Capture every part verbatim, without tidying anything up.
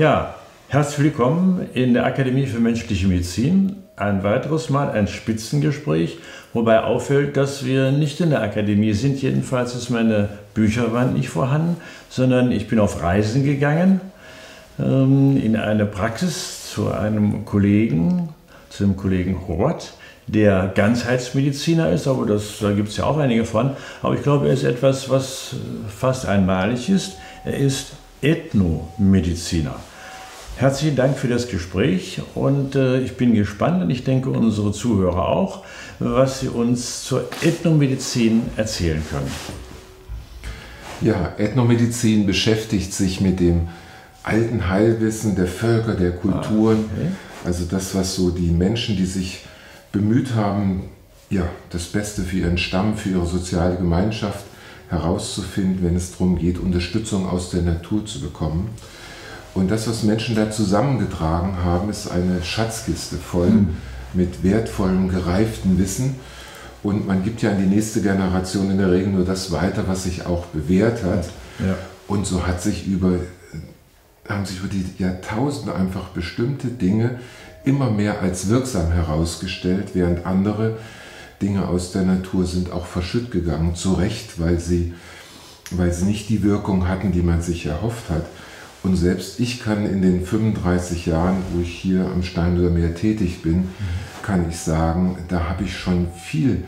Ja, herzlich willkommen in der Akademie für menschliche Medizin. Ein weiteres Mal ein Spitzengespräch, wobei auffällt, dass wir nicht in der Akademie sind. Jedenfalls ist meine Bücherwand nicht vorhanden, sondern ich bin auf Reisen gegangen ähm, in eine Praxis zu einem Kollegen, zu dem Kollegen Hobert, der Ganzheitsmediziner ist, aber das, da gibt es ja auch einige von. Aber ich glaube, er ist etwas, was fast einmalig ist. Er ist Ethnomediziner. Herzlichen Dank für das Gespräch und äh, ich bin gespannt und ich denke unsere Zuhörer auch, was sie uns zur Ethnomedizin erzählen können. Ja, Ethnomedizin beschäftigt sich mit dem alten Heilwissen der Völker, der Kulturen, ah, okay. Also das, was so die Menschen, die sich bemüht haben, ja, das Beste für ihren Stamm, für ihre soziale Gemeinschaft herauszufinden, wenn es darum geht, Unterstützung aus der Natur zu bekommen. Und das, was Menschen da zusammengetragen haben, ist eine Schatzkiste voll mhm. mit wertvollem, gereiftem Wissen. Und man gibt ja an die nächste Generation in der Regel nur das weiter, was sich auch bewährt hat. Ja. Und so hat sich über, haben sich über die Jahrtausende einfach bestimmte Dinge immer mehr als wirksam herausgestellt, während andere Dinge aus der Natur sind auch verschütt gegangen. Zu Recht, weil sie, weil sie nicht die Wirkung hatten, die man sich erhofft hat. Und selbst ich kann in den fünfunddreißig Jahren, wo ich hier am Steinhuder Meer tätig bin, kann ich sagen, da habe ich schon viel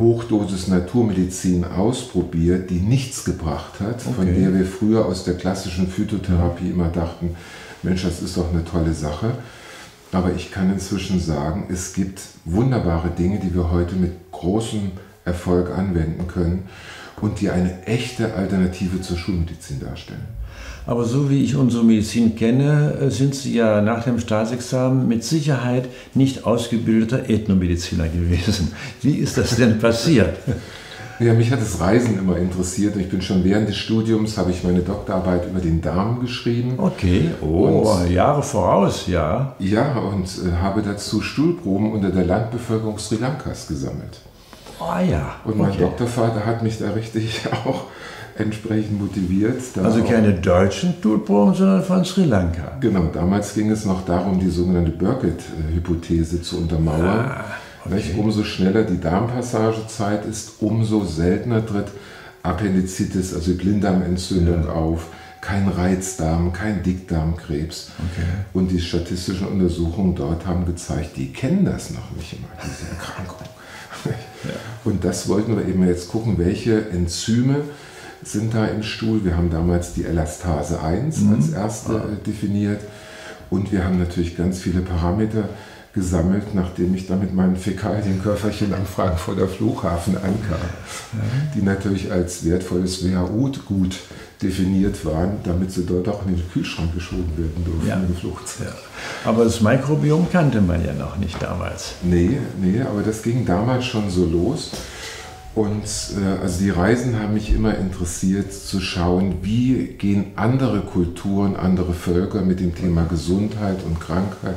Hochdosis Naturmedizin ausprobiert, die nichts gebracht hat, okay. von der wir früher aus der klassischen Phytotherapie immer dachten, Mensch, das ist doch eine tolle Sache. Aber ich kann inzwischen sagen, es gibt wunderbare Dinge, die wir heute mit großem Erfolg anwenden können und die eine echte Alternative zur Schulmedizin darstellen. Aber so wie ich unsere Medizin kenne, sind Sie ja nach dem Staatsexamen mit Sicherheit nicht ausgebildeter Ethnomediziner gewesen. Wie ist das denn passiert? Ja, mich hat das Reisen immer interessiert. Ich bin schon während des Studiums, habe ich meine Doktorarbeit über den Darm geschrieben. Okay, oh, und, Jahre voraus, ja. Ja, und äh, habe dazu Stuhlproben unter der Landbevölkerung Sri Lankas gesammelt. Ah oh, ja, Und mein okay. Doktorvater hat mich da richtig auch entsprechend motiviert. Also keine deutschen Stuhlproben, sondern von Sri Lanka. Genau, damals ging es noch darum, die sogenannte Burkitt-Hypothese zu untermauern. Ah, okay. Umso schneller die Darmpassagezeit ist, umso seltener tritt Appendizitis, also Blinddarmentzündung ja. auf, kein Reizdarm, kein Dickdarmkrebs. Okay. Und die statistischen Untersuchungen dort haben gezeigt, die kennen das noch nicht immer, diese Erkrankung. Ja. Und das wollten wir eben jetzt gucken, welche Enzyme sind da im Stuhl. Wir haben damals die Elastase eins mhm. als erste ah. definiert und wir haben natürlich ganz viele Parameter gesammelt, nachdem ich da mit meinem Fäkalienkörperchen am Frankfurter Flughafen ankam, ja. die natürlich als wertvolles W H O-Gut definiert waren, damit sie dort auch in den Kühlschrank geschoben werden durften ja. im Flugzeug. Ja. Aber das Mikrobiom kannte man ja noch nicht damals. Nee, nee, aber das ging damals schon so los. Und äh, also die Reisen haben mich immer interessiert zu schauen, wie gehen andere Kulturen, andere Völker mit dem Thema Gesundheit und Krankheit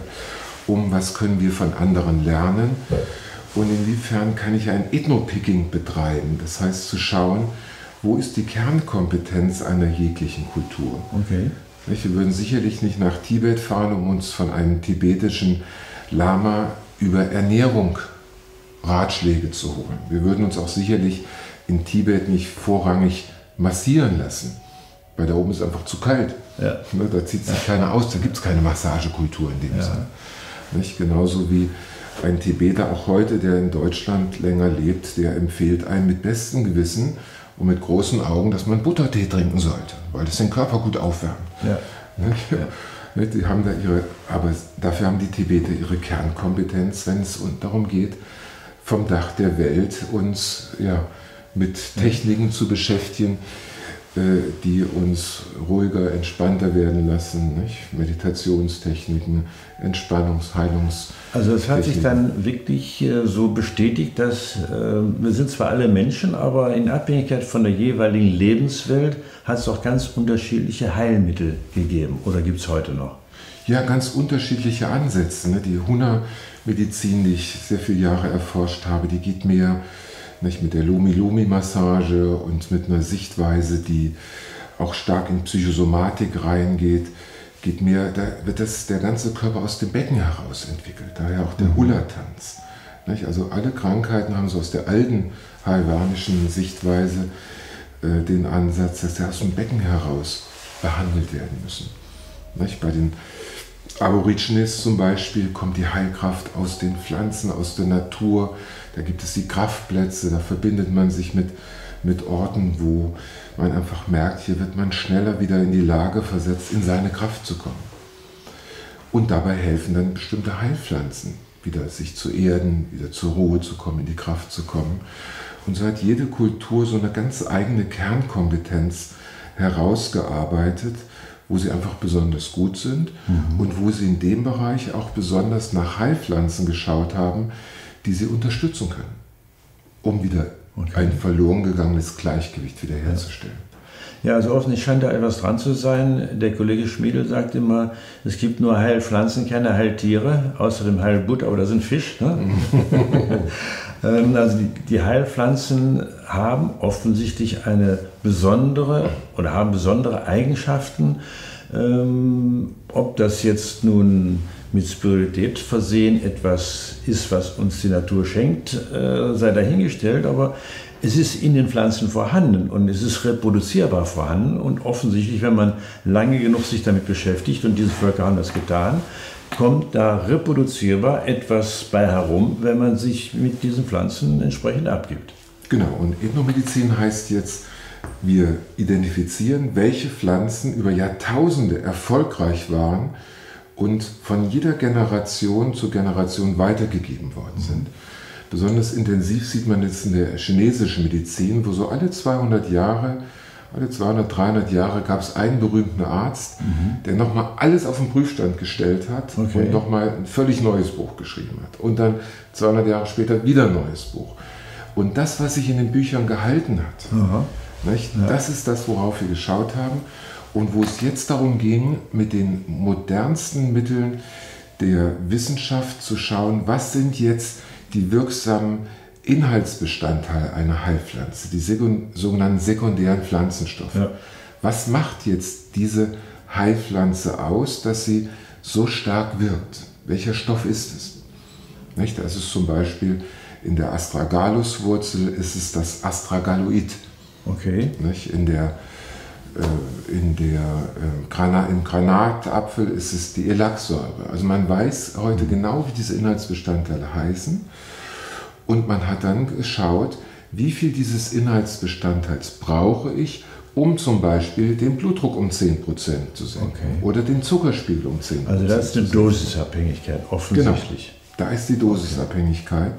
um, was können wir von anderen lernen und inwiefern kann ich ein Ethnopicking betreiben, das heißt zu schauen, wo ist die Kernkompetenz einer jeglichen Kultur. Okay. Wir würden sicherlich nicht nach Tibet fahren, um uns von einem tibetischen Lama über Ernährung Ratschläge zu holen. Wir würden uns auch sicherlich in Tibet nicht vorrangig massieren lassen, weil da oben ist einfach zu kalt. Ja. Da zieht sich keiner aus, da gibt es keine Massagekultur in dem ja. Sinne. Nicht? Genauso wie ein Tibeter auch heute, der in Deutschland länger lebt, der empfiehlt einem mit bestem Gewissen und mit großen Augen, dass man Buttertee trinken sollte, weil das den Körper gut aufwärmt. Ja. Ja. Die haben da ihre, aber dafür haben die Tibeter ihre Kernkompetenz, wenn es darum geht, vom Dach der Welt uns ja, mit Techniken zu beschäftigen, äh, die uns ruhiger, entspannter werden lassen. Nicht? Meditationstechniken, Entspannungs-, Heilungs-. Also es hat sich dann wirklich äh, so bestätigt, dass äh, wir sind zwar alle Menschen, aber in Abhängigkeit von der jeweiligen Lebenswelt hat es auch ganz unterschiedliche Heilmittel gegeben. Oder gibt es heute noch? Ja, ganz unterschiedliche Ansätze. Ne? Die Huna-Medizin, die ich sehr viele Jahre erforscht habe, die geht mehr nicht, mit der Lomi-Lomi-Massage und mit einer Sichtweise, die auch stark in Psychosomatik reingeht, geht mir, da wird das, der ganze Körper aus dem Becken heraus entwickelt, daher auch der Hula-Tanz. Also alle Krankheiten haben so aus der alten hawaiianischen Sichtweise äh, den Ansatz, dass sie aus dem Becken heraus behandelt werden müssen. Nicht? Bei den Aborigines zum Beispiel kommt die Heilkraft aus den Pflanzen, aus der Natur. Da gibt es die Kraftplätze, da verbindet man sich mit, mit Orten, wo man einfach merkt, hier wird man schneller wieder in die Lage versetzt, in seine Kraft zu kommen. Und dabei helfen dann bestimmte Heilpflanzen, wieder sich zu erden, wieder zur Ruhe zu kommen, in die Kraft zu kommen. Und so hat jede Kultur so eine ganz eigene Kernkompetenz herausgearbeitet, wo sie einfach besonders gut sind, mhm, und wo sie in dem Bereich auch besonders nach Heilpflanzen geschaut haben, die sie unterstützen können, um wieder okay. ein verloren gegangenes Gleichgewicht wiederherzustellen. Ja, also offensichtlich scheint da etwas dran zu sein. Der Kollege Schmiedel sagt immer, es gibt nur Heilpflanzen, keine Heiltiere, außer dem Heilbutt, aber das ist ein Fisch. Ne? Also die Heilpflanzen haben offensichtlich eine besondere oder haben besondere Eigenschaften. Ähm, ob das jetzt nun mit Spiritualität versehen etwas ist, was uns die Natur schenkt, äh, sei dahingestellt, aber es ist in den Pflanzen vorhanden und es ist reproduzierbar vorhanden und offensichtlich, wenn man lange genug sich damit beschäftigt, und diese Völker haben das getan, kommt da reproduzierbar etwas bei herum, wenn man sich mit diesen Pflanzen entsprechend abgibt. Genau, und Ethnomedizin heißt jetzt, wir identifizieren, welche Pflanzen über Jahrtausende erfolgreich waren und von jeder Generation zu Generation weitergegeben worden sind. Besonders intensiv sieht man jetzt in der chinesischen Medizin, wo so alle zweihundert Jahre, alle zweihundert, dreihundert Jahre gab es einen berühmten Arzt, mhm, der nochmal alles auf den Prüfstand gestellt hat, okay, und nochmal ein völlig neues Buch geschrieben hat. Und dann zweihundert Jahre später wieder ein neues Buch. Und das, was sich in den Büchern gehalten hat, aha, nicht, ja, das ist das, worauf wir geschaut haben und wo es jetzt darum ging, mit den modernsten Mitteln der Wissenschaft zu schauen, was sind jetzt die wirksamen Inhaltsbestandteile einer Heilpflanze, die sogenannten sekundären Pflanzenstoffe. Ja. Was macht jetzt diese Heilpflanze aus, dass sie so stark wirkt? Welcher Stoff ist es? Nicht? Das ist zum Beispiel in der Astragaluswurzel ist es das Astragaloid. Okay. Nicht? In der, äh, in der, äh, Granat, im Granatapfel ist es die Ellagsäure. Also man weiß heute genau, wie diese Inhaltsbestandteile heißen. Und man hat dann geschaut, wie viel dieses Inhaltsbestandteils brauche ich, um zum Beispiel den Blutdruck um zehn Prozent zu senken, okay, oder den Zuckerspiegel um zehn Prozent. Also da ist eine Dosisabhängigkeit, offensichtlich. Genau, da ist die Dosisabhängigkeit.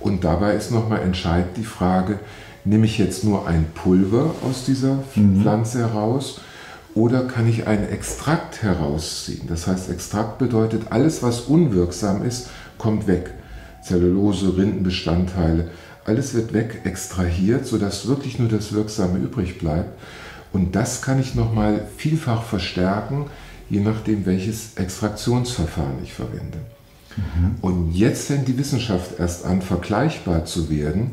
Und dabei ist nochmal entscheidend die Frage, nehme ich jetzt nur ein Pulver aus dieser Pflanze, mhm, heraus oder kann ich einen Extrakt herausziehen? Das heißt, Extrakt bedeutet, alles, was unwirksam ist, kommt weg. Zellulose, Rindenbestandteile, alles wird weg extrahiert, sodass wirklich nur das Wirksame übrig bleibt. Und das kann ich nochmal vielfach verstärken, je nachdem, welches Extraktionsverfahren ich verwende. Mhm. Und jetzt fängt die Wissenschaft erst an, vergleichbar zu werden,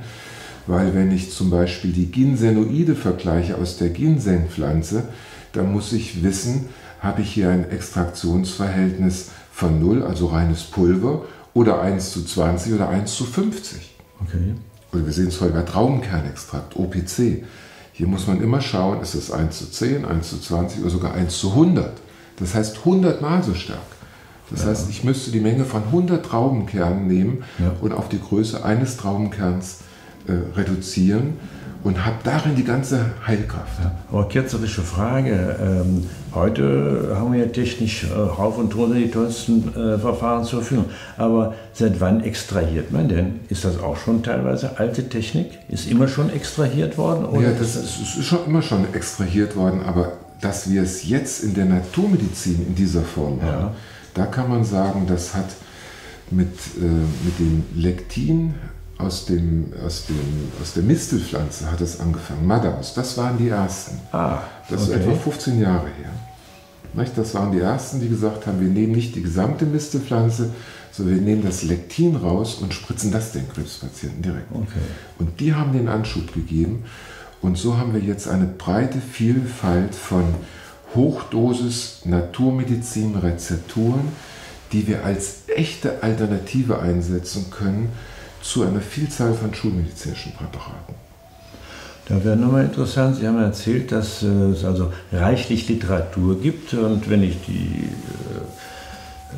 weil wenn ich zum Beispiel die Ginsenoide vergleiche aus der Ginsengpflanze, dann muss ich wissen, habe ich hier ein Extraktionsverhältnis von null, also reines Pulver, oder eins zu zwanzig oder eins zu fünfzig. Okay. Oder wir sehen es heute bei Traubenkernextrakt, O P C. Hier muss man immer schauen, ist es eins zu zehn, eins zu zwanzig oder sogar eins zu hundert. Das heißt hundert Mal so stark. Das ja. heißt, ich müsste die Menge von hundert Traubenkernen nehmen, ja, und auf die Größe eines Traubenkerns äh, reduzieren und habe darin die ganze Heilkraft. Ja. Aber ketzerische Frage. Ähm, heute haben wir ja technisch äh, rauf und runter die tollsten äh, Verfahren zur Verfügung. Aber seit wann extrahiert man denn? Ist das auch schon teilweise alte Technik? Ist immer schon extrahiert worden? Oder? Ja, das ist, ist schon immer schon extrahiert worden. Aber dass wir es jetzt in der Naturmedizin in dieser Form haben, ja, da kann man sagen, das hat mit, äh, mit dem Lektin Aus, dem, aus, dem, aus der Mistelpflanze hat es angefangen, Madaus, das waren die ersten. Ah, das okay. ist etwa fünfzehn Jahre her. Das waren die ersten, die gesagt haben, wir nehmen nicht die gesamte Mistelpflanze, sondern wir nehmen das Lektin raus und spritzen das den Krebspatienten direkt. Okay. Und die haben den Anschub gegeben und so haben wir jetzt eine breite Vielfalt von Hochdosis Naturmedizin-Rezepturen, die wir als echte Alternative einsetzen können zu einer Vielzahl von schulmedizinischen Präparaten. Da wäre nochmal interessant, Sie haben erzählt, dass es also reichlich Literatur gibt, und wenn ich die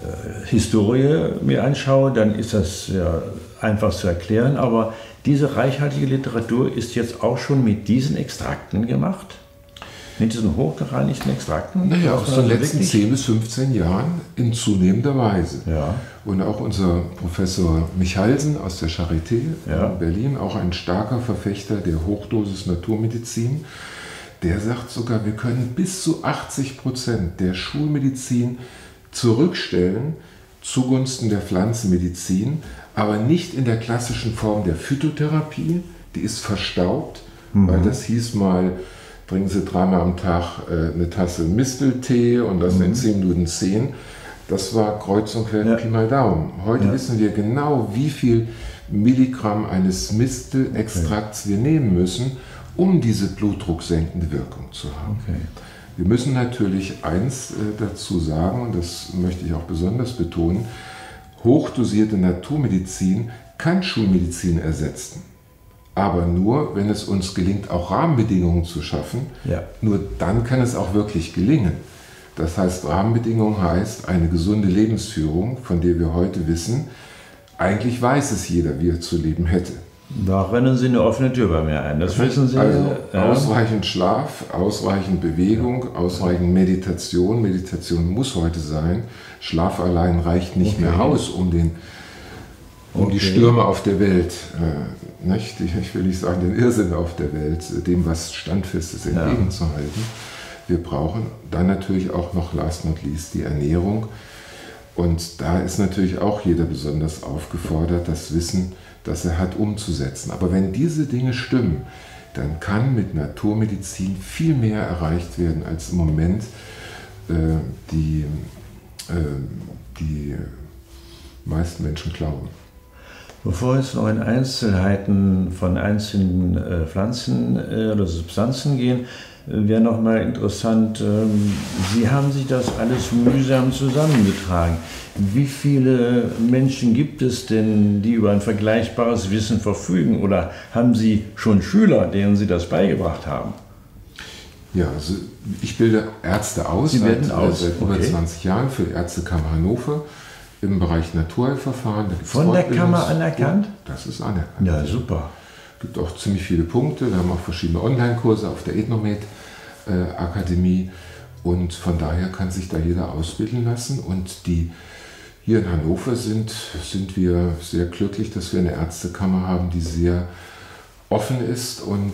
äh, Historie mir anschaue, dann ist das ja einfach zu erklären, aber diese reichhaltige Literatur ist jetzt auch schon mit diesen Extrakten gemacht? Mit diesen hochgereinigten Extrakten? Naja, aus den letzten zehn bis fünfzehn Jahren in zunehmender Weise. Ja. Und auch unser Professor Michalsen aus der Charité ja. in Berlin, auch ein starker Verfechter der Hochdosis Naturmedizin, der sagt sogar, wir können bis zu achtzig Prozent der Schulmedizin zurückstellen zugunsten der Pflanzenmedizin, aber nicht in der klassischen Form der Phytotherapie, die ist verstaubt, mhm. weil das hieß mal, bringen Sie dreimal am Tag eine Tasse Misteltee und das mhm. in zehn Minuten zehn. Das war kreuz und quer ja. Pi mal Daumen. Heute ja. wissen wir genau, wie viel Milligramm eines Mistelextrakts okay. wir nehmen müssen, um diese blutdrucksenkende Wirkung zu haben. Okay. Wir müssen natürlich eins dazu sagen, und das möchte ich auch besonders betonen, hochdosierte Naturmedizin kann Schulmedizin ersetzen. Aber nur, wenn es uns gelingt, auch Rahmenbedingungen zu schaffen, ja. nur dann kann es auch wirklich gelingen. Das heißt, Rahmenbedingungen heißt eine gesunde Lebensführung, von der wir heute wissen, eigentlich weiß es jeder, wie er zu leben hätte. Da rennen Sie eine offene Tür bei mir ein, das wissen Sie. Also ja. ausreichend Schlaf, ausreichend Bewegung, ja. ausreichend Meditation. Meditation muss heute sein. Schlaf allein reicht nicht okay. mehr aus, um den... um okay. die Stürme auf der Welt, äh, nicht? Ich will nicht sagen den Irrsinn auf der Welt, dem was Standfestes entgegenzuhalten. Ja. Wir brauchen dann natürlich auch noch last not least die Ernährung, und da ist natürlich auch jeder besonders aufgefordert, das Wissen, das er hat, umzusetzen. Aber wenn diese Dinge stimmen, dann kann mit Naturmedizin viel mehr erreicht werden, als im Moment äh, die, äh, die meisten Menschen glauben. Bevor wir jetzt noch in Einzelheiten von einzelnen äh, Pflanzen äh, oder Substanzen gehen, äh, wäre noch mal interessant, ähm, Sie haben sich das alles mühsam zusammengetragen. Wie viele Menschen gibt es denn, die über ein vergleichbares Wissen verfügen, oder haben Sie schon Schüler, denen Sie das beigebracht haben? Ja, also ich bilde Ärzte aus, Sie werden seit, aus. seit über okay. zwanzig Jahren für die Ärztekammer Hannover. Im Bereich Naturheilverfahren. Von der Kammer anerkannt? Das ist anerkannt. Ja, super. Es gibt auch ziemlich viele Punkte. Wir haben auch verschiedene Online-Kurse auf der Ethnomed-Akademie. Und von daher kann sich da jeder ausbilden lassen. Und die hier in Hannover sind, sind wir sehr glücklich, dass wir eine Ärztekammer haben, die sehr offen ist. Und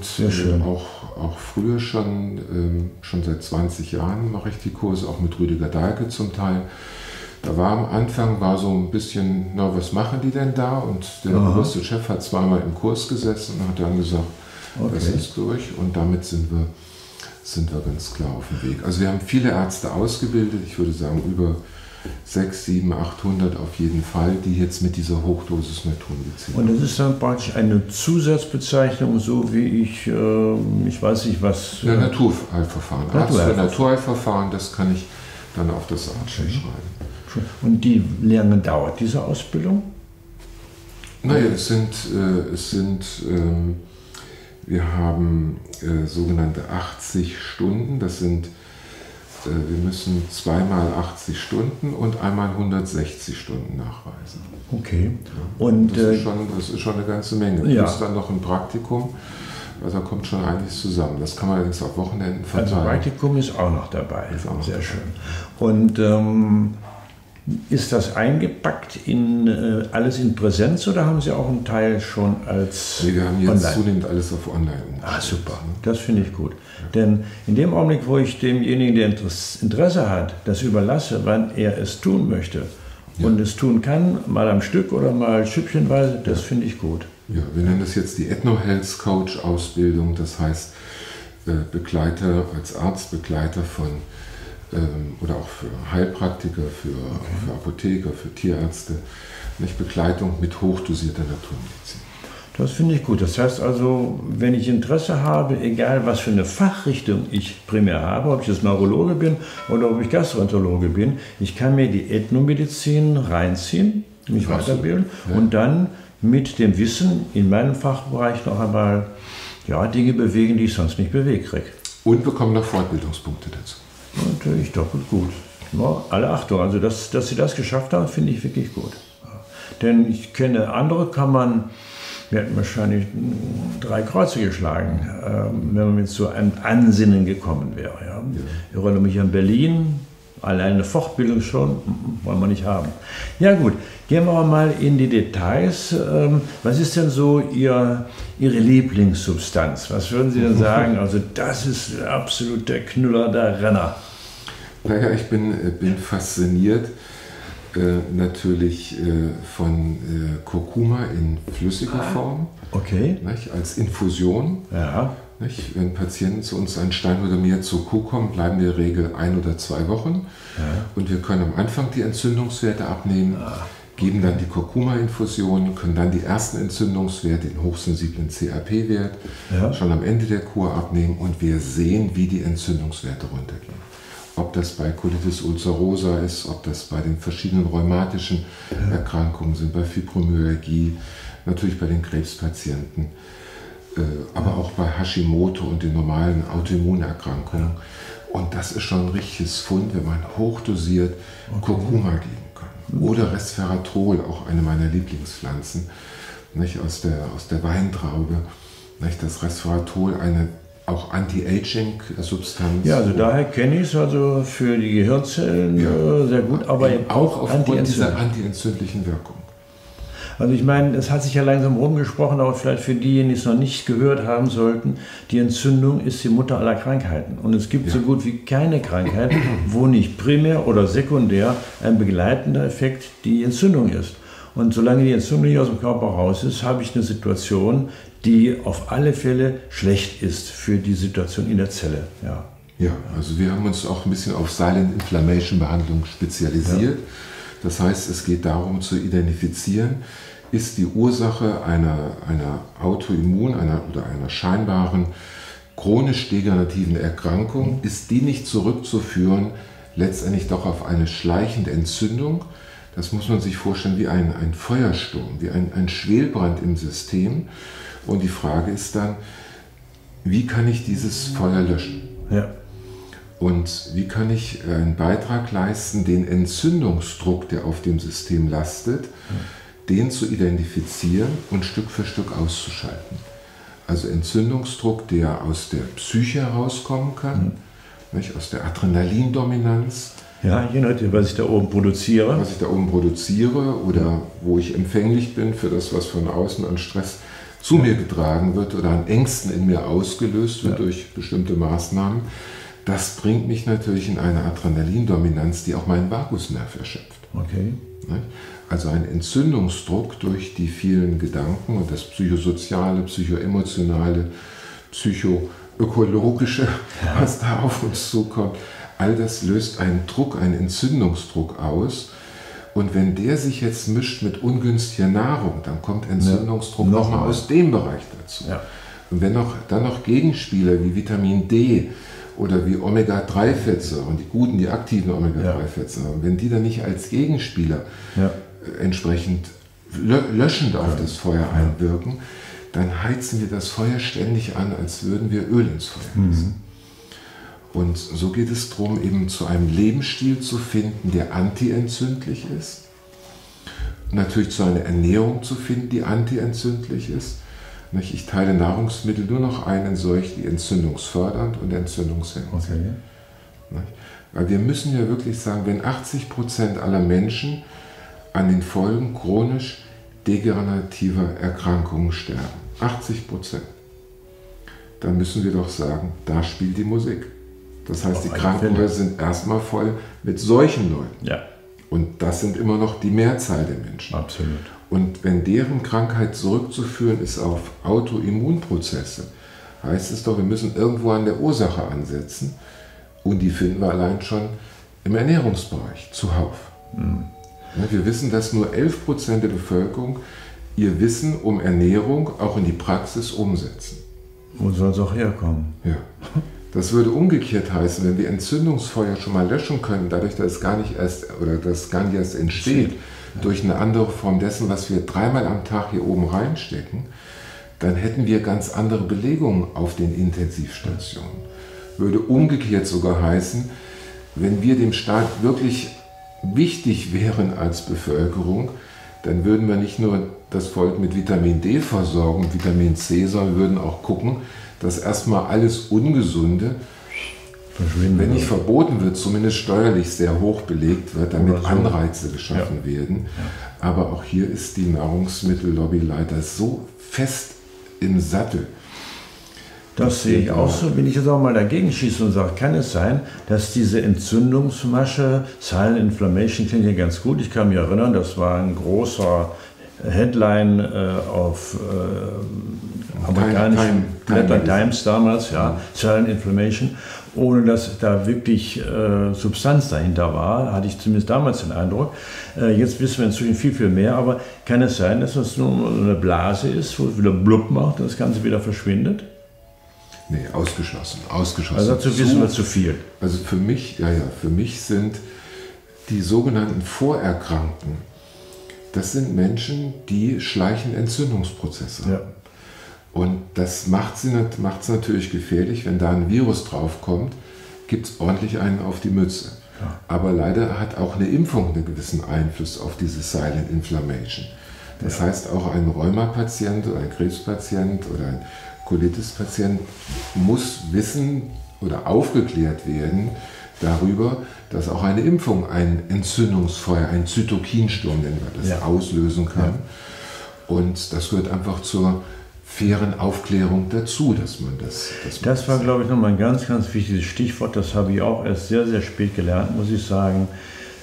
auch, auch früher schon, schon seit zwanzig Jahren mache ich die Kurse, auch mit Rüdiger Dahlke zum Teil. Da war am Anfang war so ein bisschen, na, was machen die denn da? Und der größte Chef hat zweimal im Kurs gesessen und hat dann gesagt, okay. das ist durch. Und damit sind wir, sind wir ganz klar auf dem Weg. Also wir haben viele Ärzte ausgebildet, ich würde sagen über sechshundert, siebenhundert, achthundert auf jeden Fall, die jetzt mit dieser Hochdosis Naturmedizin. Und das ist dann praktisch eine Zusatzbezeichnung, so wie ich, äh, ich weiß nicht was... Ja, Naturheilverfahren. Arzt für Naturheilverfahren, das kann ich dann auf das Arzt schreiben. Und die lange dauert diese Ausbildung? Naja, es sind, äh, es sind ähm, wir haben äh, sogenannte achtzig Stunden, das sind, äh, wir müssen zweimal achtzig Stunden und einmal hundertsechzig Stunden nachweisen. Okay. Ja, und das, äh, ist schon, das ist schon eine ganze Menge. Ja. Plus dann noch ein Praktikum, also da kommt schon einiges zusammen. Das kann man allerdings auf Wochenenden verteilen. Also Praktikum ist auch noch dabei, ist auch noch sehr dabei. Schön. Und ähm, ist das eingepackt in äh, alles in Präsenz, oder haben Sie auch einen Teil schon als online? Nee, wir haben jetzt online. zunehmend alles auf online umgestellt. Ah, super, das finde ich gut. Ja. Denn in dem Augenblick, wo ich demjenigen, der Interesse hat, das überlasse, wann er es tun möchte ja. und es tun kann, mal am Stück oder mal schüppchenweise, das ja. finde ich gut. Ja, wir nennen das jetzt die Ethno-Health-Coach-Ausbildung, das heißt äh, Begleiter als Arzt, Begleiter von oder auch für Heilpraktiker, für, okay. für Apotheker, für Tierärzte, nicht? Begleitung mit hochdosierter Naturmedizin. Das finde ich gut. Das heißt also, wenn ich Interesse habe, egal was für eine Fachrichtung ich primär habe, ob ich jetzt Neurologe bin oder ob ich Gastroenterologe bin, ich kann mir die Ethnomedizin reinziehen, mich Absolut. weiterbilden ja. und dann mit dem Wissen in meinem Fachbereich noch einmal ja, Dinge bewegen, die ich sonst nicht bewegt kriege. Und bekommen noch Fortbildungspunkte dazu. Natürlich, doppelt gut. Ja, alle Achtung, also dass, dass Sie das geschafft haben, finde ich wirklich gut. Denn ich kenne andere Kammern, wir hätten wahrscheinlich drei Kreuze geschlagen, wenn man mit so einem Ansinnen gekommen wäre. Ja. Ja. Ich erinnere mich an Berlin, alleine Fortbildung schon, wollen wir nicht haben. Ja gut, gehen wir mal in die Details. Was ist denn so Ihr, Ihre Lieblingssubstanz? Was würden Sie denn sagen? Also das ist absolut der Knüller, der Renner. Naja, ich bin, bin fasziniert. Äh, natürlich äh, von äh, Kurkuma in flüssiger Form, okay. nicht, als Infusion. Ja. Nicht? Wenn Patienten zu uns an Steinhuder Meer zur Kuh kommen, bleiben wir in der Regel ein oder zwei Wochen. Ja. Und wir können am Anfang die Entzündungswerte abnehmen, ah. geben okay. dann die Kurkuma-Infusion, können dann die ersten Entzündungswerte, den hochsensiblen C A P-Wert, ja. schon am Ende der Kur abnehmen und wir sehen, wie die Entzündungswerte runtergehen. Ob das bei Colitis ulcerosa ist, ob das bei den verschiedenen rheumatischen ja. Erkrankungen sind, bei Fibromyalgie, natürlich bei den Krebspatienten, äh, aber ja. auch bei Hashimoto und den normalen Autoimmunerkrankungen. Ja. Und das ist schon ein richtiges Fund, wenn man hochdosiert okay. Kurkuma geben kann. Oder Resveratrol, auch eine meiner Lieblingspflanzen, nicht, aus der, aus der Weintraube. Nicht, das Resveratrol, eine auch Anti-Aging-Substanz. Ja, also daher kenne ich es, also für die Gehirnzellen ja. sehr gut, aber eben auch aufgrund dieser antientzündlichen Wirkung. Also ich meine, es hat sich ja langsam rumgesprochen, aber vielleicht für diejenigen, die es noch nicht gehört haben sollten, die Entzündung ist die Mutter aller Krankheiten. Und es gibt ja. so gut wie keine Krankheit, wo nicht primär oder sekundär ein begleitender Effekt die Entzündung ist. Und solange die Entzündung nicht aus dem Körper raus ist, habe ich eine Situation, die auf alle Fälle schlecht ist für die Situation in der Zelle. Ja, ja, also wir haben uns auch ein bisschen auf Silent Inflammation Behandlung spezialisiert. Ja. Das heißt, es geht darum zu identifizieren, ist die Ursache einer, einer Autoimmun- einer, oder einer scheinbaren chronisch degenerativen Erkrankung, ist die nicht zurückzuführen, letztendlich doch auf eine schleichende Entzündung. Das muss man sich vorstellen wie ein, ein Feuersturm, wie ein, ein Schwelbrand im System. Und die Frage ist dann, wie kann ich dieses Feuer löschen? Ja. Und wie kann ich einen Beitrag leisten, den Entzündungsdruck, der auf dem System lastet, ja. den zu identifizieren und Stück für Stück auszuschalten. Also Entzündungsdruck, der aus der Psyche herauskommen kann, ja. nicht, aus der Adrenalindominanz. Ja, je nachdem, was ich da oben produziere. Was ich da oben produziere oder wo ich empfänglich bin für das, was von außen an Stress zu mir getragen wird oder an Ängsten in mir ausgelöst wird ja. durch bestimmte Maßnahmen. Das bringt mich natürlich in eine Adrenalindominanz, die auch meinen Vagusnerv erschöpft. Okay. Also ein Entzündungsdruck durch die vielen Gedanken und das psychosoziale, psychoemotionale, psychoökologische, ja. was da auf uns zukommt. All das löst einen Druck, einen Entzündungsdruck aus. Und wenn der sich jetzt mischt mit ungünstiger Nahrung, dann kommt Entzündungsdruck ja, nochmal aus dem Bereich dazu. Ja. Und wenn noch, dann noch Gegenspieler wie Vitamin D oder wie Omega drei Fettsäuren, die guten, die aktiven Omega drei Fettsäuren, ja. wenn die dann nicht als Gegenspieler ja. entsprechend löschend auf ja. das Feuer einwirken, dann heizen wir das Feuer ständig an, als würden wir Öl ins Feuer gießen. Mhm. Und so geht es darum, eben zu einem Lebensstil zu finden, der antientzündlich ist. Natürlich zu einer Ernährung zu finden, die antientzündlich ist. Ich teile Nahrungsmittel nur noch ein in solche, die entzündungsfördernd und entzündungshemmend sind. Okay. Weil wir müssen ja wirklich sagen, wenn achtzig Prozent aller Menschen an den Folgen chronisch degenerativer Erkrankungen sterben, achtzig Prozent, dann müssen wir doch sagen, da spielt die Musik. Das heißt, die Krankenhäuser sind erstmal voll mit solchen Leuten. Ja. Und das sind immer noch die Mehrzahl der Menschen. Absolut. Und wenn deren Krankheit zurückzuführen ist auf Autoimmunprozesse, heißt es doch, wir müssen irgendwo an der Ursache ansetzen. Und die finden wir allein schon im Ernährungsbereich zuhauf. Mhm. Wir wissen, dass nur elf Prozent der Bevölkerung ihr Wissen um Ernährung auch in die Praxis umsetzen. Wo soll es auch herkommen? Ja. Das würde umgekehrt heißen, wenn wir Entzündungsfeuer schon mal löschen können, dadurch, dass es gar nicht erst, oder dass gar nicht erst entsteht, ja, durch eine andere Form dessen, was wir dreimal am Tag hier oben reinstecken, dann hätten wir ganz andere Belegungen auf den Intensivstationen. Würde umgekehrt sogar heißen, wenn wir dem Staat wirklich wichtig wären als Bevölkerung, dann würden wir nicht nur das Volk mit Vitamin D versorgen, Vitamin C, sondern würden auch gucken, dass erstmal alles Ungesunde, wenn nicht verboten wird, zumindest steuerlich sehr hoch belegt wird, damit Anreize geschaffen ja. werden. Ja. Aber auch hier ist die Nahrungsmittellobby leider so fest im Sattel. Das, das sehe ich auch so, wenn ich jetzt auch mal dagegen schieße und sage, kann es sein, dass diese Entzündungsmasche, Silent Inflammation klingt ja ganz gut, ich kann mich erinnern, das war ein großer Headline äh, auf äh, amerikanischen Blätter Times damals, ja, Silent Inflammation, ohne dass da wirklich äh, Substanz dahinter war, hatte ich zumindest damals den Eindruck. Äh, jetzt wissen wir inzwischen viel, viel mehr, aber kann es sein, dass das nur eine Blase ist, wo es wieder blub macht und das Ganze wieder verschwindet? Nee, ausgeschlossen, ausgeschlossen. Also dazu wissen wir zu viel. Also für mich, ja, ja, für mich sind die sogenannten Vorerkrankten, das sind Menschen, die schleichen Entzündungsprozesse. Ja. Und das macht sie, macht's natürlich gefährlich, wenn da ein Virus draufkommt, gibt es ordentlich einen auf die Mütze. Ja. Aber leider hat auch eine Impfung einen gewissen Einfluss auf diese Silent Inflammation. Das ja. heißt, auch ein Rheuma-Patient oder ein Krebspatient oder ein Colitis-Patient muss wissen oder aufgeklärt werden darüber, dass auch eine Impfung ein Entzündungsfeuer, ein Zytokinsturm, nennen wir das, ja. auslösen kann. Ja. Und das gehört einfach zur fairen Aufklärung dazu, dass man das... Dass man das war, glaube ich, nochmal ein ganz, ganz wichtiges Stichwort. Das habe ich auch erst sehr, sehr spät gelernt, muss ich sagen.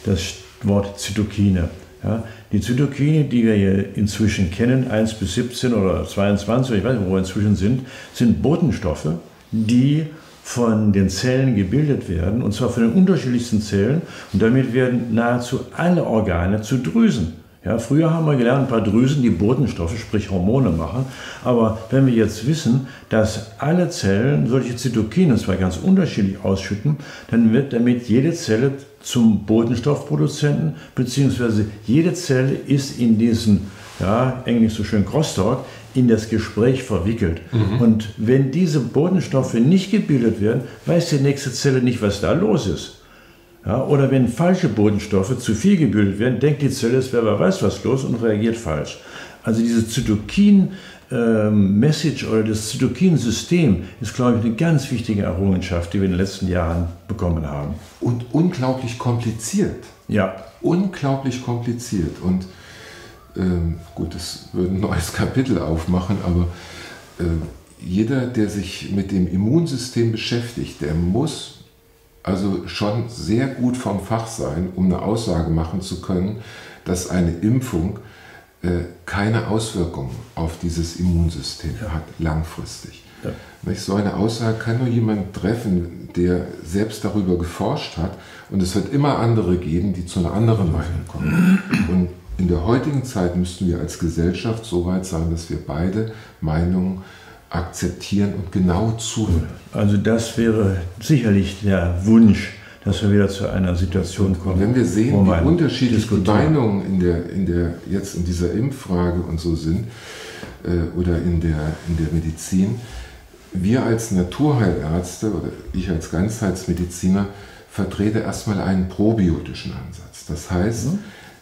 Das Wort Zytokine. Ja, die Zytokine, die wir hier inzwischen kennen, eins bis siebzehn oder zweiundzwanzig, ich weiß nicht, wo wir inzwischen sind, sind Botenstoffe, die von den Zellen gebildet werden, und zwar von den unterschiedlichsten Zellen, und damit werden nahezu alle Organe zu Drüsen. Ja, früher haben wir gelernt, ein paar Drüsen, die Botenstoffe, sprich Hormone machen, aber wenn wir jetzt wissen, dass alle Zellen solche Zytokine, und zwar ganz unterschiedlich, ausschütten, dann wird damit jede Zelle zum Botenstoffproduzenten, beziehungsweise jede Zelle ist in diesen, ja, englisch so schön Crosstalk, in das Gespräch verwickelt. Mhm. Und wenn diese Botenstoffe nicht gebildet werden, weiß die nächste Zelle nicht, was da los ist. Ja, oder wenn falsche Botenstoffe zu viel gebildet werden, denkt die Zelle, es wäre wer weiß was los, und reagiert falsch. Also diese Zytokin-Message oder das Zytokin-System ist, glaube ich, eine ganz wichtige Errungenschaft, die wir in den letzten Jahren bekommen haben. Und unglaublich kompliziert. Ja. Unglaublich kompliziert. Und ähm, gut, das würde ein neues Kapitel aufmachen, aber äh, jeder, der sich mit dem Immunsystem beschäftigt, der muss... also schon sehr gut vom Fach sein, um eine Aussage machen zu können, dass eine Impfung äh, keine Auswirkung auf dieses Immunsystem ja. hat, langfristig. Ja. Nicht? So eine Aussage kann nur jemand treffen, der selbst darüber geforscht hat, und es wird immer andere geben, die zu einer anderen Meinung kommen. Und in der heutigen Zeit müssten wir als Gesellschaft so weit sein, dass wir beide Meinungen akzeptieren und genau zuhören. Also das wäre sicherlich der Wunsch, dass wir wieder zu einer Situation kommen. Und wenn wir sehen, wo wie unterschiedlich die Meinungen in der, in der, jetzt in dieser Impffrage und so sind, äh, oder in der, in der Medizin, wir als Naturheilärzte oder ich als Ganzheitsmediziner vertrete erstmal einen probiotischen Ansatz. Das heißt, mhm.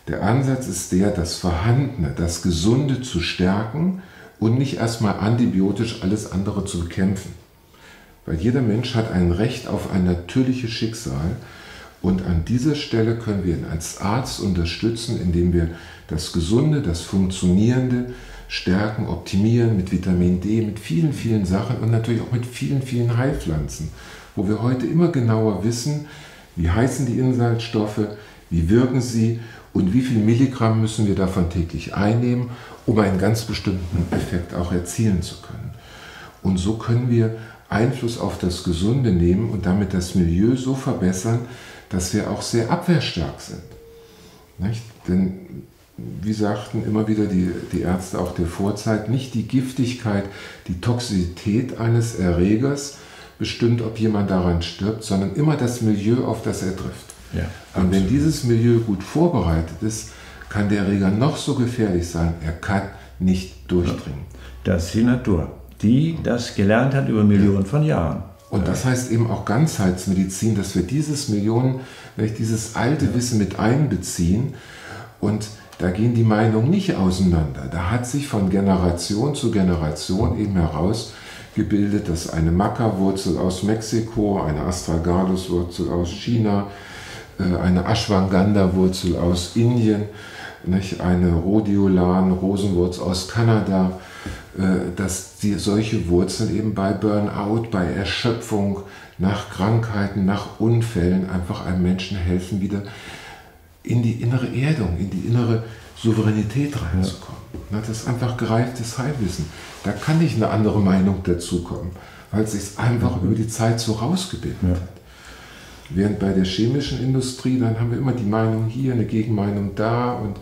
der Ansatz ist der, das Vorhandene, das Gesunde zu stärken, und nicht erstmal antibiotisch alles andere zu bekämpfen. Weil jeder Mensch hat ein Recht auf ein natürliches Schicksal, und an dieser Stelle können wir ihn als Arzt unterstützen, indem wir das Gesunde, das Funktionierende stärken, optimieren mit Vitamin D, mit vielen, vielen Sachen und natürlich auch mit vielen, vielen Heilpflanzen, wo wir heute immer genauer wissen, wie heißen die Inhaltsstoffe, wie wirken sie und wie viel Milligramm müssen wir davon täglich einnehmen, um einen ganz bestimmten Effekt auch erzielen zu können. Und so können wir Einfluss auf das Gesunde nehmen und damit das Milieu so verbessern, dass wir auch sehr abwehrstark sind. Nicht? Denn wie sagten immer wieder die, die Ärzte auch der Vorzeit, nicht die Giftigkeit, die Toxizität eines Erregers bestimmt, ob jemand daran stirbt, sondern immer das Milieu, auf das er trifft. Ja, und wenn dieses Milieu gut vorbereitet ist, kann der Erreger noch so gefährlich sein, er kann nicht durchdringen. Das ist die Natur, die das gelernt hat über Millionen von Jahren. Und das heißt eben auch Ganzheitsmedizin, dass wir dieses Millionen, dieses alte Wissen mit einbeziehen. Und da gehen die Meinungen nicht auseinander. Da hat sich von Generation zu Generation eben herausgebildet, dass eine Maca-Wurzel aus Mexiko, eine Astragaluswurzel aus China, eine Ashwagandha-Wurzel aus Indien, eine Rhodiolan-Rosenwurzel aus Kanada, dass die, solche Wurzeln eben bei Burnout, bei Erschöpfung, nach Krankheiten, nach Unfällen einfach einem Menschen helfen, wieder in die innere Erdung, in die innere Souveränität reinzukommen. Ja. Das ist einfach gereiftes Heilwissen. Da kann nicht eine andere Meinung dazukommen, weil es sich einfach mhm. über die Zeit so rausgebildet ja. hat. Während bei der chemischen Industrie, dann haben wir immer die Meinung hier, eine Gegenmeinung da und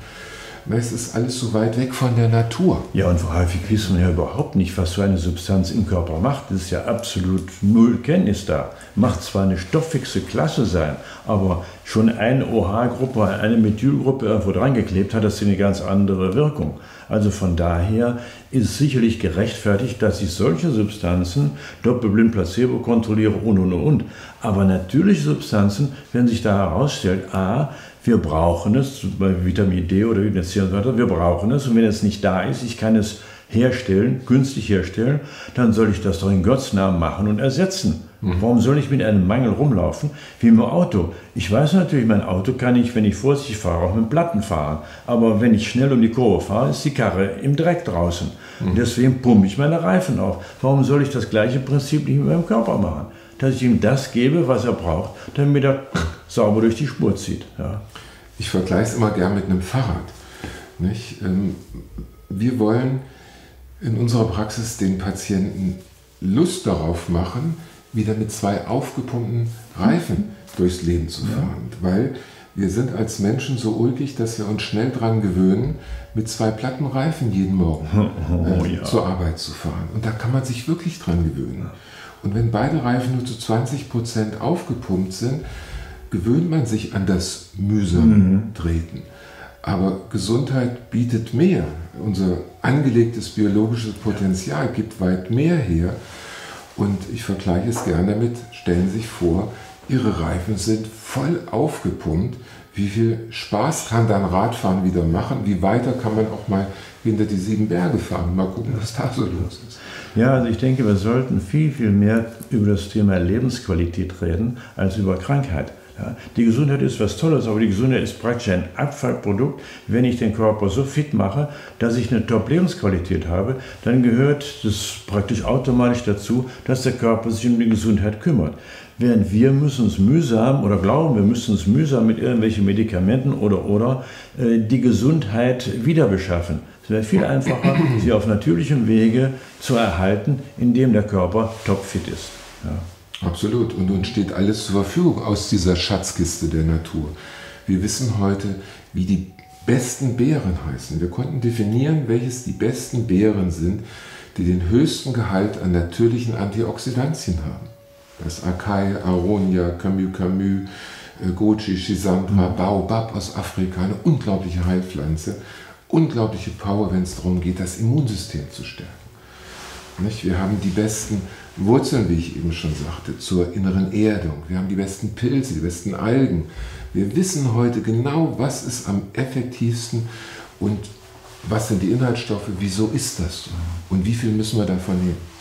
es ist alles so weit weg von der Natur. Ja, und häufig wissen wir ja überhaupt nicht, was so eine Substanz im Körper macht. Es ist ja absolut null Kenntnis da. Macht zwar eine stofffixe Klasse sein, aber schon eine O H-Gruppe, eine Methylgruppe irgendwo dran geklebt hat, das ist eine ganz andere Wirkung. Also von daher ist es sicherlich gerechtfertigt, dass ich solche Substanzen doppelblind placebo kontrolliere und und und. Aber natürliche Substanzen, wenn sich da herausstellt, a, wir brauchen es, bei Vitamin D oder Vitamin C und so weiter, wir brauchen es und wenn es nicht da ist, ich kann es herstellen, günstig herstellen, dann soll ich das doch in Gottes Namen machen und ersetzen. Mhm. Warum soll ich mit einem Mangel rumlaufen, wie im Auto? Ich weiß natürlich, mein Auto kann ich, wenn ich vorsichtig fahre, auch mit Platten fahren, aber wenn ich schnell um die Kurve fahre, ist die Karre im Dreck draußen. Mhm. Deswegen pumpe ich meine Reifen auf. Warum soll ich das gleiche Prinzip nicht mit meinem Körper machen? Dass ich ihm das gebe, was er braucht, damit er sauber durch die Spur zieht. Ja. Ich vergleiche es immer gern mit einem Fahrrad. Nicht? Wir wollen in unserer Praxis den Patienten Lust darauf machen, wieder mit zwei aufgepumpten Reifen durchs Leben zu fahren. Ja. Weil wir sind als Menschen so ulkig, dass wir uns schnell daran gewöhnen, mit zwei platten Reifen jeden Morgen oh, äh, ja. zur Arbeit zu fahren. Und da kann man sich wirklich dran gewöhnen. Und wenn beide Reifen nur zu zwanzig Prozent aufgepumpt sind, gewöhnt man sich an das mühsam Treten. Aber Gesundheit bietet mehr. Unser angelegtes biologisches Potenzial gibt weit mehr her. Und ich vergleiche es gerne damit, stellen Sie sich vor, Ihre Reifen sind voll aufgepumpt. Wie viel Spaß kann dann Radfahren wieder machen? Wie weiter kann man auch mal hinter die sieben Berge fahren? Mal gucken, was da so los ist. Ja, also ich denke, wir sollten viel, viel mehr über das Thema Lebensqualität reden, als über Krankheit. Ja, die Gesundheit ist was Tolles, aber die Gesundheit ist praktisch ein Abfallprodukt. Wenn ich den Körper so fit mache, dass ich eine Top-Lebensqualität habe, dann gehört das praktisch automatisch dazu, dass der Körper sich um die Gesundheit kümmert. Während wir müssen uns mühsam oder glauben, wir müssen uns mühsam mit irgendwelchen Medikamenten oder oder äh, die Gesundheit wieder beschaffen. Es wäre viel einfacher, sie auf natürlichem Wege zu erhalten, indem der Körper topfit ist. Ja. Absolut. Und uns steht alles zur Verfügung aus dieser Schatzkiste der Natur. Wir wissen heute, wie die besten Beeren heißen. Wir konnten definieren, welches die besten Beeren sind, die den höchsten Gehalt an natürlichen Antioxidantien haben. Das Acai, Aronia, Camus Camus, Goji, Shisantra, mhm. Baobab aus Afrika, eine unglaubliche Heilpflanze, unglaubliche Power, wenn es darum geht, das Immunsystem zu stärken. Nicht? Wir haben die besten Wurzeln, wie ich eben schon sagte, zur inneren Erdung. Wir haben die besten Pilze, die besten Algen. Wir wissen heute genau, was ist am effektivsten und was sind die Inhaltsstoffe, wieso ist das so und wie viel müssen wir davon nehmen.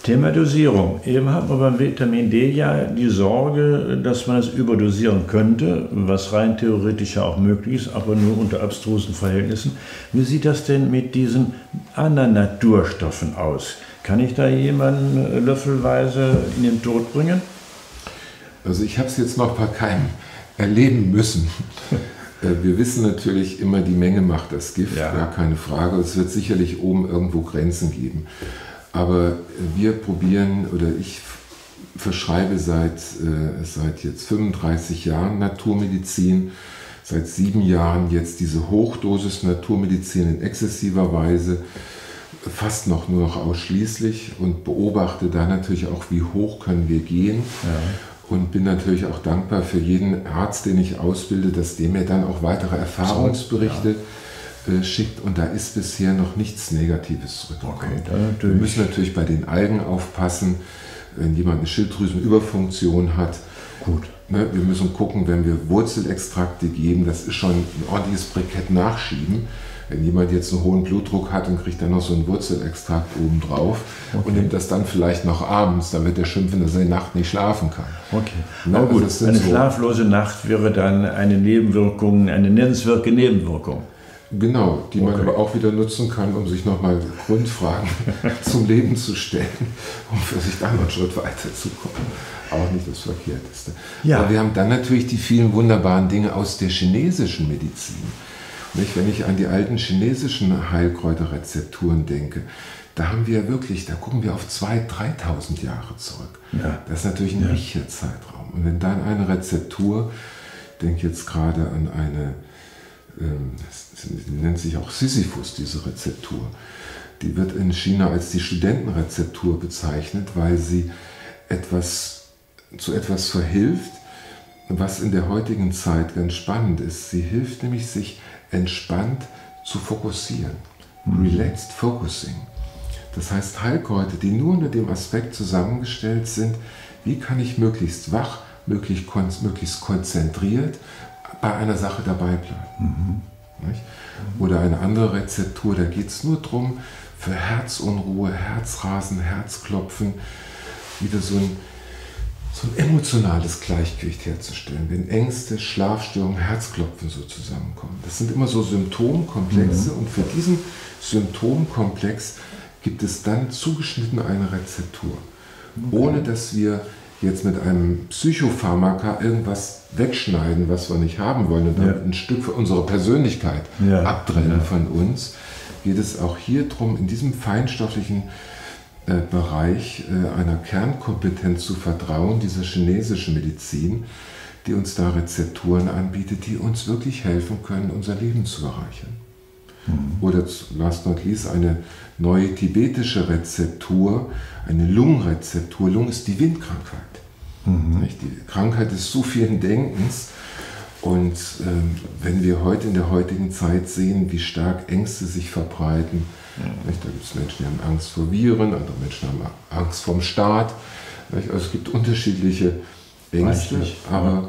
Thema Dosierung. Eben hatten wir beim Vitamin D ja die Sorge, dass man es überdosieren könnte, was rein theoretisch ja auch möglich ist, aber nur unter abstrusen Verhältnissen. Wie sieht das denn mit diesen anderen Naturstoffen aus? Kann ich da jemanden löffelweise in den Tod bringen? Also ich habe es jetzt noch bei keinem erleben müssen. Wir wissen natürlich immer, die Menge macht das Gift, ja. Gar keine Frage. Es wird sicherlich oben irgendwo Grenzen geben. Aber wir probieren, oder ich verschreibe seit, äh, seit jetzt fünfunddreißig Jahren Naturmedizin, seit sieben Jahren jetzt diese Hochdosis Naturmedizin in exzessiver Weise fast noch nur noch ausschließlich und beobachte da natürlich auch, wie hoch können wir gehen. Ja. Und bin natürlich auch dankbar für jeden Arzt, den ich ausbilde, dass dem er dann auch weitere Erfahrungsberichte ja. äh, schickt. Und da ist bisher noch nichts Negatives zurückgekommen. Okay, wir müssen natürlich bei den Algen aufpassen, wenn jemand eine Schilddrüsenüberfunktion hat. Gut. Ne, wir müssen gucken, wenn wir Wurzelextrakte geben, das ist schon ein ordentliches Brikett nachschieben. Wenn jemand jetzt einen hohen Blutdruck hat und kriegt dann noch so einen Wurzelextrakt obendrauf okay. und nimmt das dann vielleicht noch abends, dann wird er schimpfen, dass er die Nacht nicht schlafen kann. Okay. Na, aber gut, also eine so. schlaflose Nacht wäre dann eine Nebenwirkung, eine nennenswerte Nebenwirkung. Genau, die okay. man aber auch wieder nutzen kann, um sich nochmal Grundfragen zum Leben zu stellen, um für sich dann einen Schritt weiterzukommen. Auch nicht das Verkehrteste. Ja. Aber wir haben dann natürlich die vielen wunderbaren Dinge aus der chinesischen Medizin. Nicht, wenn ich an die alten chinesischen Heilkräuterrezepturen denke, da haben wir wirklich, da gucken wir auf zweitausend, dreitausend Jahre zurück. Ja. Das ist natürlich ein ja. richtiger Zeitraum. Und wenn dann eine Rezeptur, ich denke jetzt gerade an eine, ähm, die nennt sich auch Sisyphus, diese Rezeptur, die wird in China als die Studentenrezeptur bezeichnet, weil sie etwas, zu etwas verhilft, was in der heutigen Zeit ganz spannend ist. Sie hilft nämlich, sich entspannt zu fokussieren. Mhm. Relaxed Focusing. Das heißt, Heilkräuter, die nur unter dem Aspekt zusammengestellt sind, wie kann ich möglichst wach, möglichst, kon möglichst konzentriert bei einer Sache dabei bleiben. Mhm. Nicht? Oder eine andere Rezeptur, da geht es nur darum, für Herzunruhe, Herzrasen, Herzklopfen, wieder so ein so ein emotionales Gleichgewicht herzustellen, wenn Ängste, Schlafstörungen, Herzklopfen so zusammenkommen. Das sind immer so Symptomkomplexe mhm. und für diesen Symptomkomplex gibt es dann zugeschnitten eine Rezeptur. Okay. Ohne dass wir jetzt mit einem Psychopharmaka irgendwas wegschneiden, was wir nicht haben wollen und dann ja. ein Stück für unsere Persönlichkeit ja. abtrennen ja. von uns, geht es auch hier drum, in diesem feinstofflichen Bereich einer Kernkompetenz zu vertrauen, dieser chinesischen Medizin, die uns da Rezepturen anbietet, die uns wirklich helfen können, unser Leben zu bereichern. Mhm. Oder last not least eine neue tibetische Rezeptur, eine Lungenrezeptur. Lungen ist die Windkrankheit. Mhm. Die Krankheit des zu vielen Denkens. Und ähm, wenn wir heute in der heutigen Zeit sehen, wie stark Ängste sich verbreiten, nicht? Da gibt es Menschen, die haben Angst vor Viren, andere Menschen haben Angst vorm Staat. Nicht? Also es gibt unterschiedliche Ängste, Richtig, aber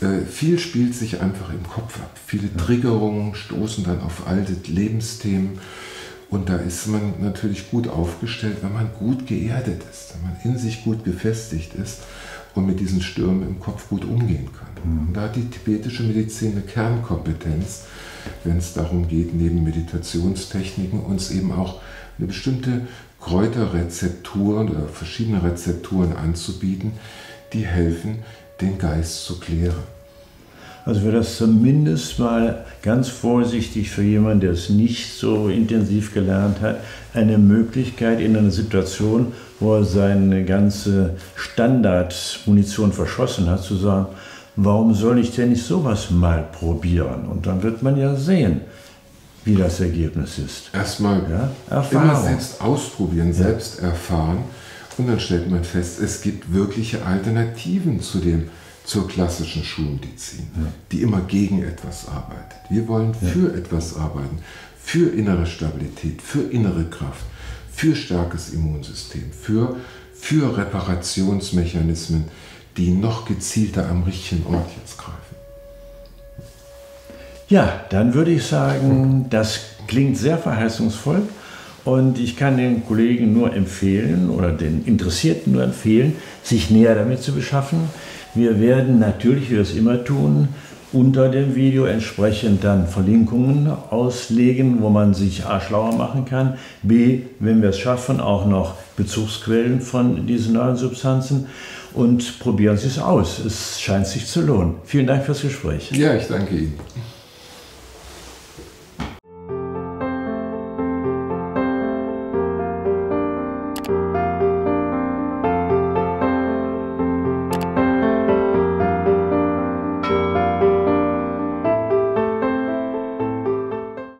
ja. äh, viel spielt sich einfach im Kopf ab. Viele ja. Triggerungen stoßen dann auf alte Lebensthemen und da ist man natürlich gut aufgestellt, wenn man gut geerdet ist, wenn man in sich gut gefestigt ist und mit diesen Stürmen im Kopf gut umgehen kann. Mhm. Und da hat die tibetische Medizin eine Kernkompetenz, wenn es darum geht, neben Meditationstechniken uns eben auch eine bestimmte Kräuterrezeptur oder verschiedene Rezepturen anzubieten, die helfen, den Geist zu klären. Also wäre das zumindest mal ganz vorsichtig für jemanden, der es nicht so intensiv gelernt hat, eine Möglichkeit in einer Situation, wo er seine ganze Standardmunition verschossen hat, zu sagen, warum soll ich denn nicht sowas mal probieren? Und dann wird man ja sehen, wie das Ergebnis ist. Erstmal ja? Erfahrung. Immer selbst ausprobieren, ja. selbst erfahren. Und dann stellt man fest, es gibt wirkliche Alternativen zu dem, zur klassischen Schulmedizin, ja. die immer gegen etwas arbeitet. Wir wollen für ja. etwas arbeiten, für innere Stabilität, für innere Kraft, für starkes Immunsystem, für, für Reparationsmechanismen, die noch gezielter am richtigen Ort jetzt greifen. Ja, dann würde ich sagen, das klingt sehr verheißungsvoll und ich kann den Kollegen nur empfehlen oder den Interessierten nur empfehlen, sich näher damit zu beschaffen. Wir werden natürlich, wie wir es immer tun, unter dem Video entsprechend dann Verlinkungen auslegen, wo man sich a. schlauer machen kann, b. wenn wir es schaffen, auch noch Bezugsquellen von diesen neuen Substanzen und probieren Sie es aus. Es scheint sich zu lohnen. Vielen Dank fürs Gespräch. Ja, ich danke Ihnen.